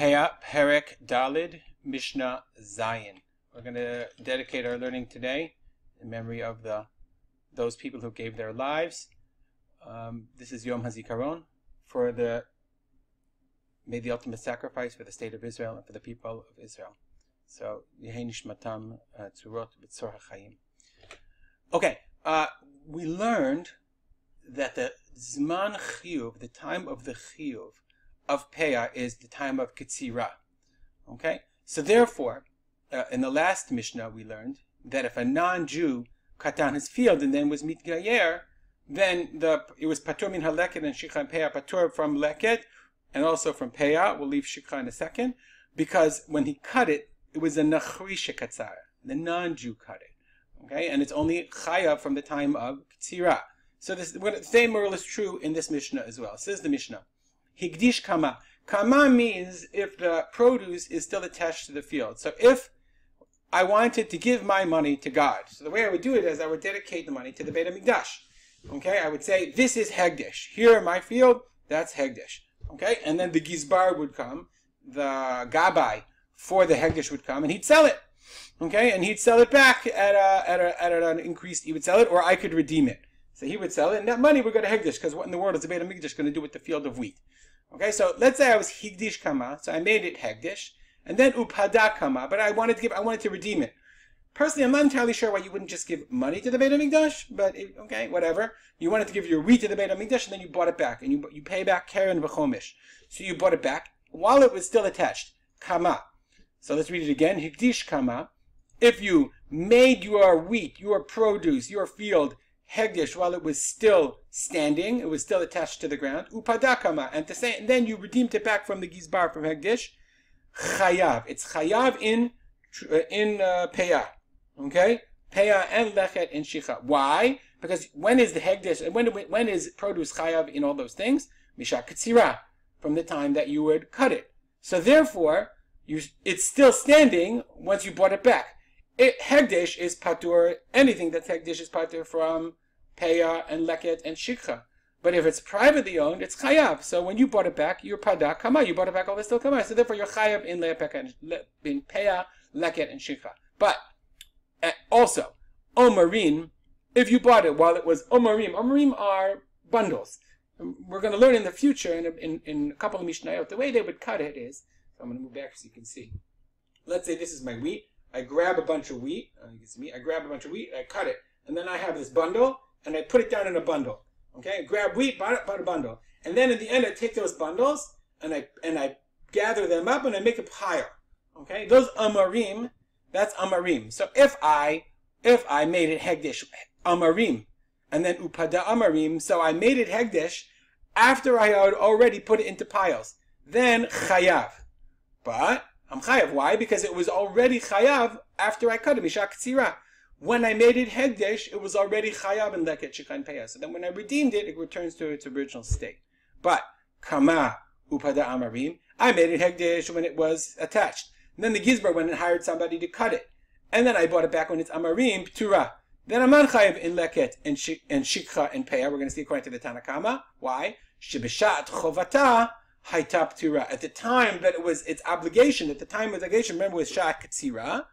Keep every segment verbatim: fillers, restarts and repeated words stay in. Peah, Perek Daled, Mishnah Zion. We're going to dedicate our learning today in memory of the those people who gave their lives. Um, this is Yom Hazikaron, for the made the ultimate sacrifice for the state of Israel and for the people of Israel. So Yehi Nishmatam Tzurot B'tzor HaChaim. Okay, uh, we learned that the Zman Chiyuv, the time of the Chiyuv, of peah is the time of Kitzirah. Okay? So therefore, uh, in the last Mishnah we learned that if a non-Jew cut down his field and then was Mitgayer, then the, it was Patur Min HaLeket and Shikha and peah. Patur from Leket and also from peah. We'll leave Shikha in a second. Because when he cut it, it was a nachri shekatzar. The non-Jew cut it. Okay? And it's only Chaya from the time of Kitzirah. So this, the same moral is true in this Mishnah as well. Says the Mishnah. Hikdish Kama. Kama means if the produce is still attached to the field. So if I wanted to give my money to God, so the way I would do it is I would dedicate the money to the Beit Hamikdash. Okay, I would say, this is Hekdesh. Here in my field, that's Hekdesh. Okay, and then the gizbar would come, the gabai for the Hekdesh would come, and he'd sell it. Okay, and he'd sell it back at, a, at, a, at an increased, he would sell it, or I could redeem it. So he would sell it, and that money would go to Hekdesh, because what in the world is the Beit Hamikdash going to do with the field of wheat? Okay, so let's say I was Hikdish Kama, so I made it Hekdesh, and then Upada Kama, but I wanted to give, I wanted to redeem it. Personally, I'm not entirely sure why you wouldn't just give money to the Beit Hamikdash, but it, okay, whatever. You wanted to give your wheat to the Beit Hamikdash, and then you bought it back, and you you pay back Karen Vachomish. So you bought it back while it was still attached. Kama. So let's read it again. Hikdish Kama. If you made your wheat, your produce, your field Hekdesh while it was still standing, it was still attached to the ground, Upada Kama, and, to say, and then you redeemed it back from the Gizbar, from Hekdesh, Chayav. It's Chayav in in uh, peah. Okay? Peah and lechet and shikha. Why? Because when is the Hekdesh, when, when is produce Chayav in all those things? Misha kitzira, from the time that you would cut it. So therefore, you, it's still standing once you bought it back. It, Hekdesh is patur, anything that's Hekdesh is patur from peah and leket and shikha. But if it's privately owned, it's chayav. So when you bought it back, you're pada kama. You bought it back, all this still kama. So therefore, you're chayav in lepek and le, in peah, leket, and shikha. But uh, also, omarim, if you bought it while it was omarim, omarim are bundles. We're going to learn in the future, in a, in, in a couple of mishnayot, the way they would cut it is, so I'm going to move back so you can see. Let's say this is my wheat. I grab a bunch of wheat, uh, it's me, I grab a bunch of wheat, and I cut it, and then I have this bundle, and I put it down in a bundle, okay? I grab wheat, buy it, buy a bundle, and then at the end I take those bundles, and I and I gather them up, and I make a pile, okay? Those amarim, that's amarim. So if I, if I made it Hekdesh, amarim, and then upada amarim, so I made it Hekdesh after I had already put it into piles, then chayav, but Amchayav. Why? Because it was already chayav after I cut it. Misha kitzira. When I made it Hekdesh, it was already chayav and leket shikhan peah. So then when I redeemed it, it returns to its original state. But kama upada amarim, I made it Hekdesh when it was attached. And then the gizbar went and hired somebody to cut it, and then I bought it back when it's amarim Petura. Then I'm amchayav in leket and shikha and peah. We're going to see according to the Tanna Kamma. Why? Shebishat chovata. At the time that it was its obligation, at the time of its obligation, remember, it was Sha'at Kitzira,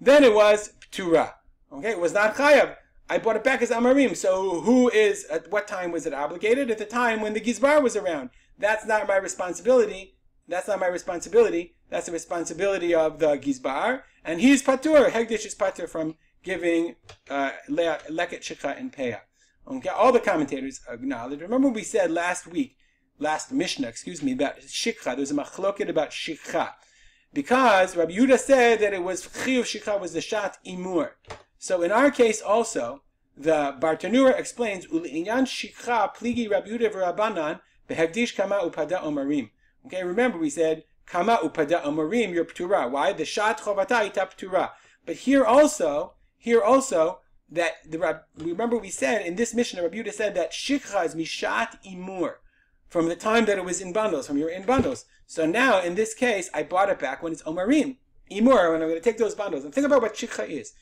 then it was Petura. Okay, it was not Chayav. I bought it back as Amarim. So who is, at what time was it obligated? At the time when the Gizbar was around. That's not my responsibility. That's not my responsibility. That's the responsibility of the Gizbar. And he's Patur. Hekdesh is Patur from giving uh, Leket, Shikha, and peah. Okay, all the commentators acknowledge. Remember we said last week, last Mishnah, excuse me, about Shikha. There's a machloket about Shikha. Because Rabbi Yehuda said that it was Chiyuv Shikha was the Shat Imur. So in our case also, the Bartanura explains, Uli'inyan Shikha pligi Rabbi Yehuda v'Rabanan behekdish Kama Upada Omarim. Okay, remember we said, Kama Upada Omarim, your P'tura. Why? The Shat Chovata Ita P'tura. But here also, here also, that the remember we said, in this Mishnah, Rabbi Yehuda said that Shikha is Mishat Imur. From the time that it was in bundles, from your in bundles. So now, in this case, I bought it back when it's omarim, imur, and I'm going to take those bundles. And think about what shikha is.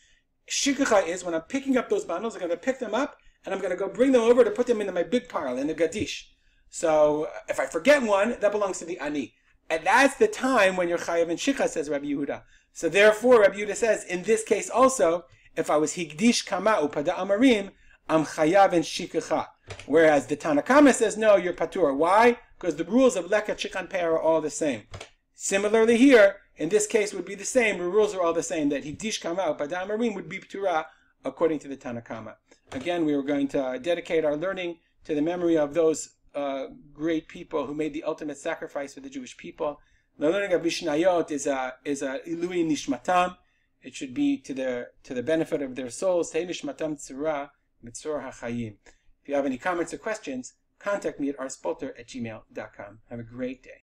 Shikha is when I'm picking up those bundles, I'm going to pick them up, and I'm going to go bring them over to put them into my big pile, in the gadish. So if I forget one, that belongs to the ani. And that's the time when you're Chayav and Shikha, says Rabbi Yehuda. So therefore, Rabbi Yehuda says, in this case also, if I was Hikdish Kama Upada Omarim, I'm Chayav and Shikha. Whereas the Tanna Kamma says, no, you're Patur. Why? Because the rules of lechet, shikha, and peah are all the same. Similarly here, in this case would be the same, the rules are all the same, that Hikdish Kama Upada Omarim would be Petura, according to the Tanna Kamma. Again, we were going to dedicate our learning to the memory of those Uh, great people who made the ultimate sacrifice for the Jewish people. The learning of Mishnayot is a is a Yehi Nishmatam. It should be to their to the benefit of their souls. Yehi Nishmatam Tzurot B'tzor HaChaim. If you have any comments or questions, contact me at arspotter at gmail dot com. Have a great day.